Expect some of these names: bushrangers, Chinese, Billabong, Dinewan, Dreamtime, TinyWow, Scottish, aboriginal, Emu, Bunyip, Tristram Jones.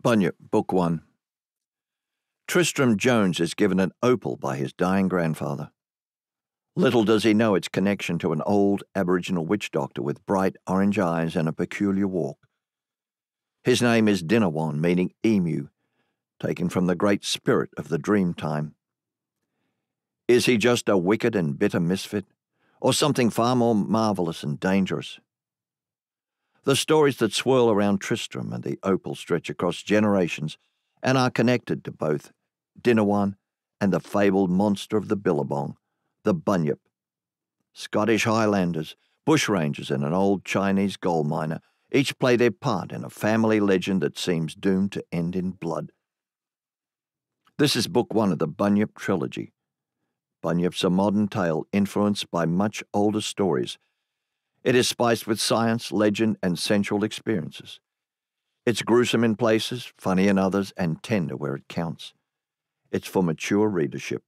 Bunyip, Book 1. Tristram Jones is given an opal by his dying grandfather. Little does he know its connection to an old Aboriginal witch doctor with bright orange eyes and a peculiar walk. His name is Dinewan, meaning emu, taken from the great spirit of the Dreamtime. Is he just a wicked and bitter misfit, or something far more marvellous and dangerous? The stories that swirl around Tristram and the opal stretch across generations and are connected to both Dinewan and the fabled monster of the Billabong, the Bunyip. Scottish Highlanders, bushrangers and an old Chinese gold miner each play their part in a family legend that seems doomed to end in blood. This is Book 1 of the Bunyip trilogy. Bunyip's a modern tale influenced by much older stories. It is spiced with science, legend, and sensual experiences. It's gruesome in places, funny in others, and tender where it counts. It's for mature readership.